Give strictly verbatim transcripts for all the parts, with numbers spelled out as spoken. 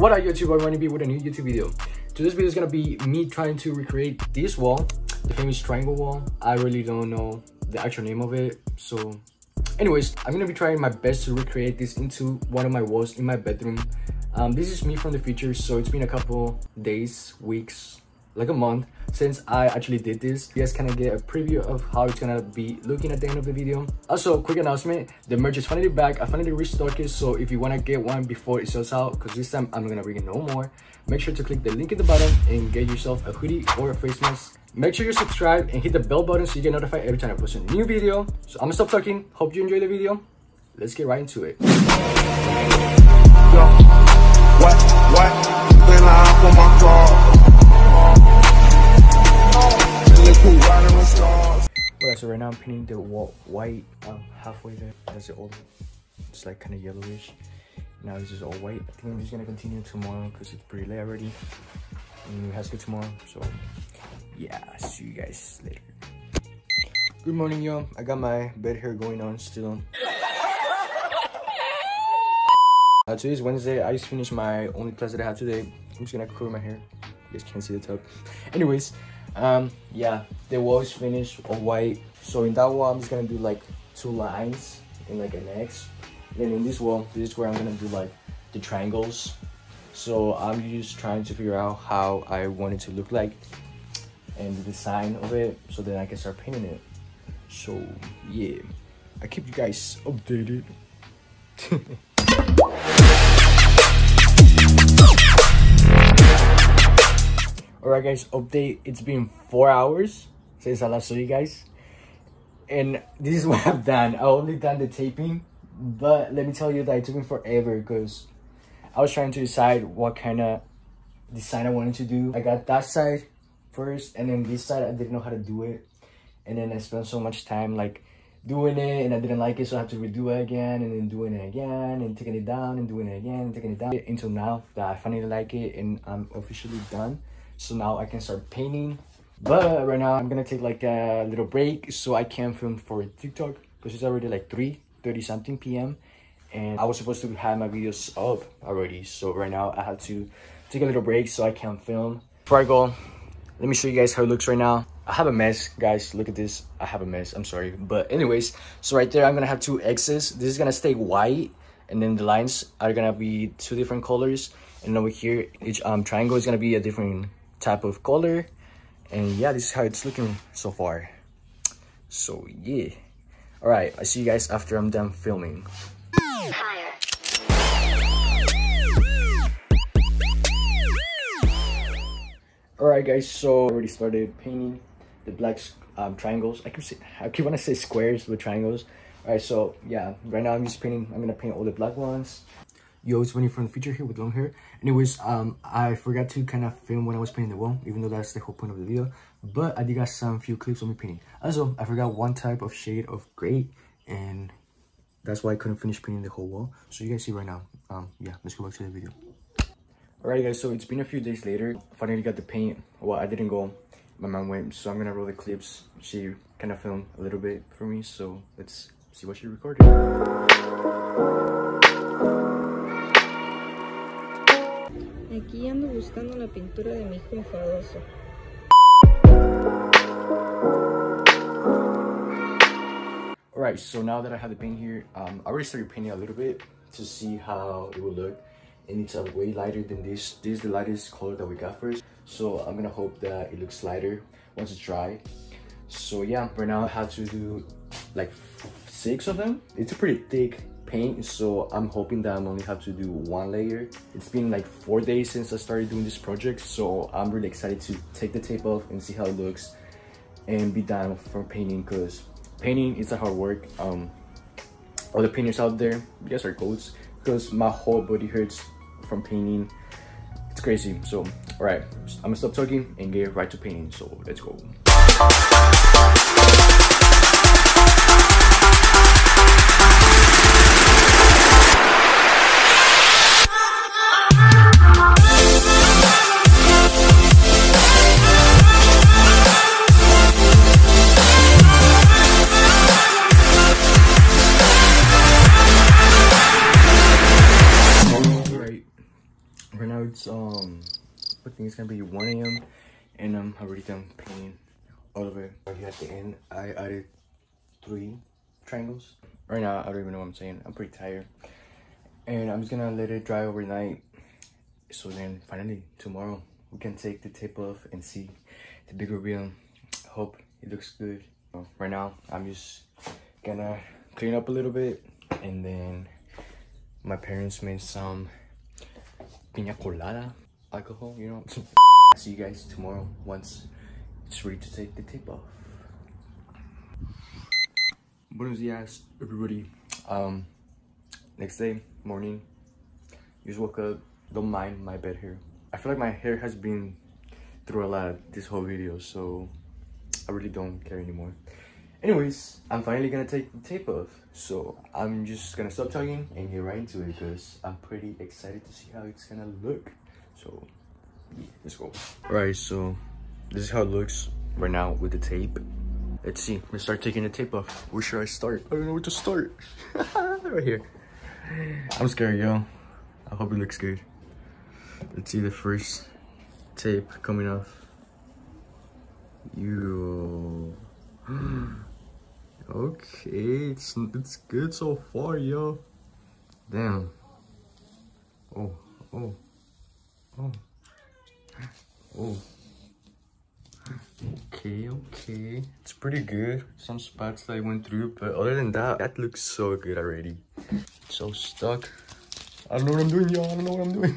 What up YouTube, I'm Ronnie B with a new YouTube video. So this video is gonna be me trying to recreate this wall, the famous triangle wall. I really don't know the actual name of it. So anyways, I'm gonna be trying my best to recreate this into one of my walls in my bedroom. Um, this is me from the future, so it's been a couple days, weeks, like a month since I actually did this. You guys kind of get a preview of how it's gonna be looking at the end of the video. Also, quick announcement, the merch is finally back. I finally restocked it, so if you want to get one before it sells out, because this time I'm gonna bring it no more, make sure to click the link at the bottom and get yourself a hoodie or a face mask. Make sure you subscribe and hit the bell button so you get notified every time I post a new video. So I'm gonna stop talking. Hope you enjoy the video. Let's get right into it. What, what? Alright, so right now I'm painting the wall white. I'm halfway there. That's the old one. It's like kind of yellowish. Now this is all white. I think I'm just gonna continue tomorrow because it's pretty late already. And we have school tomorrow. So yeah, see you guys later. Good morning, y'all. I got my bed hair going on still. Uh, today's Wednesday. I just finished my only class that I had today. I'm just gonna curl my hair. You guys can't see the top. Anyways. Um yeah, the wall is finished all white, so in that wall I'm just gonna do like two lines and like an X, and then in this wall, this is where I'm gonna do like the triangles. So I'm just trying to figure out how I want it to look like and the design of it, so then I can start painting it. So yeah, I keep you guys updated. Alright guys, update. It's been four hours since I last saw you guys, and this is what I've done. I only done the taping, but let me tell you that it took me forever because I was trying to decide what kind of design I wanted to do. I got that side first, and then this side I didn't know how to do it, and then I spent so much time like doing it, and I didn't like it, so I had to redo it again, and then doing it again, and taking it down, and doing it again, and taking it down, until now that I finally like it and I'm officially done. So now I can start painting, but right now I'm gonna take like a little break so I can film for TikTok because it's already like three thirty something p m and I was supposed to have my videos up already. So right now I had to take a little break so I can film. Before I go, let me show you guys how it looks right now. I have a mess, guys. Look at this. I have a mess. I'm sorry, but anyways, so right there I'm gonna have two X's. This is gonna stay white, and then the lines are gonna be two different colors, and over here each um triangle is gonna be a different type of color. And yeah, this is how it's looking so far. So yeah, all right, I'll see you guys after I'm done filming. Higher. All right guys, so I already started painting the black um, triangles. I keep say, I keep want to say squares with triangles. All right, so yeah, right now I'm just painting. I'm gonna paint all the black ones. Yo, it's Ronnie from the future here with long hair. Anyways, um, I forgot to kind of film when I was painting the wall, even though that's the whole point of the video. But I did got some few clips of me painting. Also, I forgot one type of shade of gray, and that's why I couldn't finish painting the whole wall. So you guys see right now. Um, yeah, let's go back to the video. Alright guys, so it's been a few days later. Finally got the paint. Well, I didn't go. My mom went, so I'm gonna roll the clips. She kind of filmed a little bit for me, so let's see what she recorded. Aquí ando buscando la pintura de mi hijo enfadoso. Alright, so now that I have the paint here, um, I already started painting a little bit to see how it will look. And it's uh, way lighter than this. This is the lightest color that we got first. So I'm gonna hope that it looks lighter once it's dry. So yeah, right now I have to do like six of them. It's a pretty thick paint, so I'm hoping that I'm only have to do one layer. It's been like four days since I started doing this project, so I'm really excited to take the tape off and see how it looks and be done from painting, because painting is a hard work. Um all the painters out there, you guys are goats, because my whole body hurts from painting. It's crazy. So all right, I'm gonna stop talking and get right to painting, so let's go. now it's um I think it's gonna be one A M and um I already done painting all of it. Right here at the end I added three triangles. Right now I don't even know what I'm saying. I'm pretty tired. And I'm just gonna let it dry overnight. So then finally tomorrow we can take the tape off and see the big reveal. Hope it looks good. Right now I'm just gonna clean up a little bit, and then my parents made some piña colada alcohol, you know. See you guys tomorrow once it's ready to take the tape off. Buenos dias everybody. Um next day morning, just woke up. Don't mind my bed hair. I feel like my hair has been through a lot this whole video, so I really don't care anymore. Anyways, I'm finally gonna take the tape off, so I'm just gonna stop talking and get right into it because I'm pretty excited to see how it's gonna look. So yeah, let's go. Alright, so this is how it looks right now with the tape. Let's see, let's start taking the tape off. Where should I start? I don't know where to start. Right here. I'm scared, yo. I hope it looks good. Let's see the first tape coming off. Yo. Okay, it's it's good so far, yo. Damn. Oh, oh, oh, oh. Okay, okay. It's pretty good. Some spots that I went through, but other than that, that looks so good already. It's so stuck. I don't know what I'm doing, yo. I don't know what I'm doing.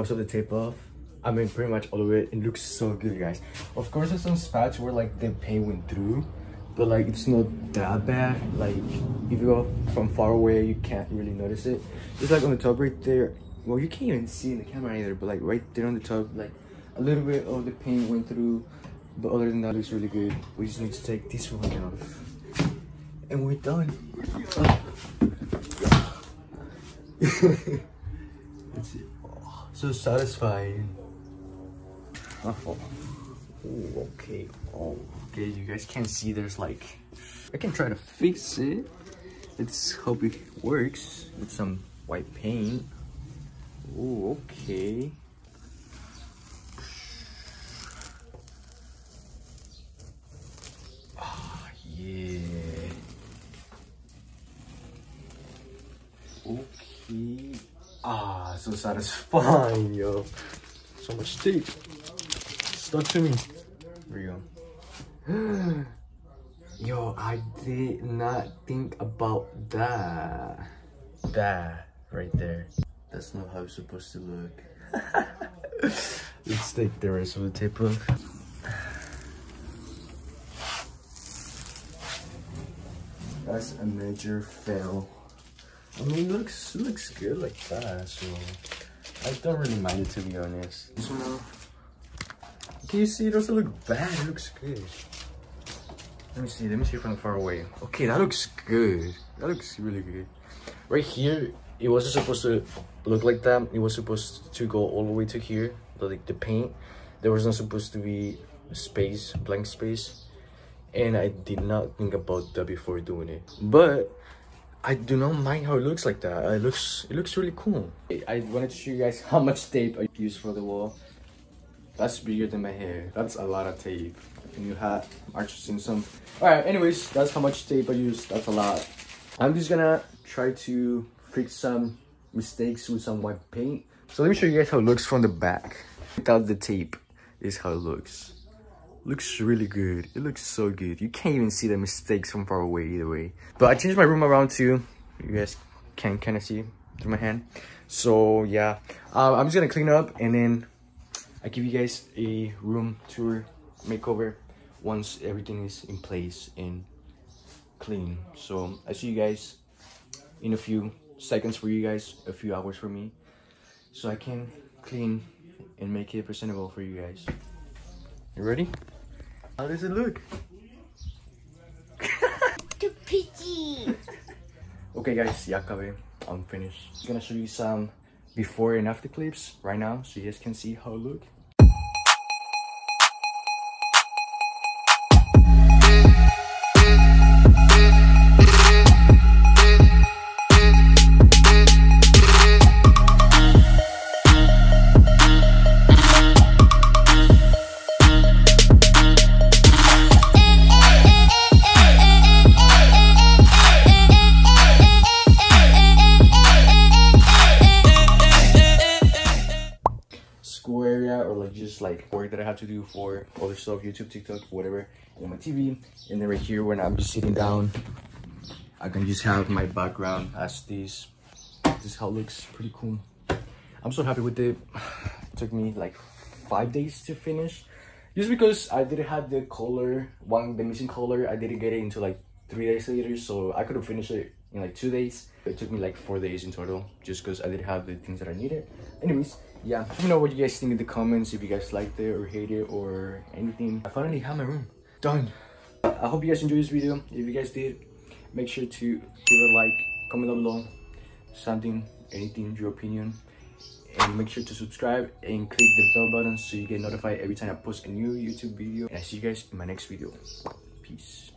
Most of the tape off, I mean pretty much all of it. It looks so good, guys. Of course there's some spots where like the paint went through, but like it's not that bad. Like if you go from far away you can't really notice it. It's like on the top right there, well you can't even see in the camera either, but like right there on the top, like a little bit of the paint went through, but other than that it looks really good. We just need to take this one off and we're done. That's it. So satisfying. Oh, okay. Oh, okay. You guys can see there's like, I can try to fix it. Let's hope it works with some white paint. Oh, okay. Ah, yeah. Okay. Ah, so satisfying, yo. So much tape stuck to me. Here we go. Yo, I did not think about that. That right there. That's not how it's supposed to look. Let's take the rest of the tape off. That's a major fail. I mean, it looks, it looks good like that, so I don't really mind it, to be honest. This one off. Can you see? It doesn't look bad. It looks good. Let me see. Let me see from far away. Okay, that looks good. That looks really good. Right here, it wasn't supposed to look like that. It was supposed to go all the way to here, like the paint. There was not supposed to be space, blank space. And I did not think about that before doing it. But I do not mind how it looks like that. It looks, it looks really cool. I wanted to show you guys how much tape I use for the wall. That's bigger than my hair. That's a lot of tape. A new hat, Marge Simpson. All right, anyways, that's how much tape I use. That's a lot. I'm just gonna try to fix some mistakes with some white paint. So let me show you guys how it looks from the back. Without the tape, this is how it looks. Looks really good. It looks so good. You can't even see the mistakes from far away either way. But I changed my room around too. You guys can kind of see through my hand. So yeah, uh, I'm just gonna clean up and then I give you guys a room tour makeover once everything is in place and clean. So I see you guys in a few seconds for you guys, a few hours for me, so I can clean and make it presentable for you guys. You ready? How does it look? Too pretty. Okay guys, Yakabe, I'm finished. I'm gonna show you some before and after clips right now so you guys can see how it looks. Or like just like work that I have to do for other stuff, YouTube, TikTok, whatever, and my T V. And then right here when I'm just sitting down, I can just have my background as this. This is how it looks, pretty cool. I'm so happy with it. It took me like five days to finish, just because I didn't have the color, one the missing color. I didn't get it until like three days later, so I could have finished it in like two days. It took me like four days in total, just because I didn't have the things that I needed. Anyways, yeah, let me know what you guys think in the comments, if you guys liked it or hate it or anything. I finally have my room done. I hope you guys enjoyed this video. If you guys did, make sure to give it a like, comment down below something, anything, your opinion, and make sure to subscribe and click the bell button so you get notified every time I post a new YouTube video. And I see you guys in my next video. Peace.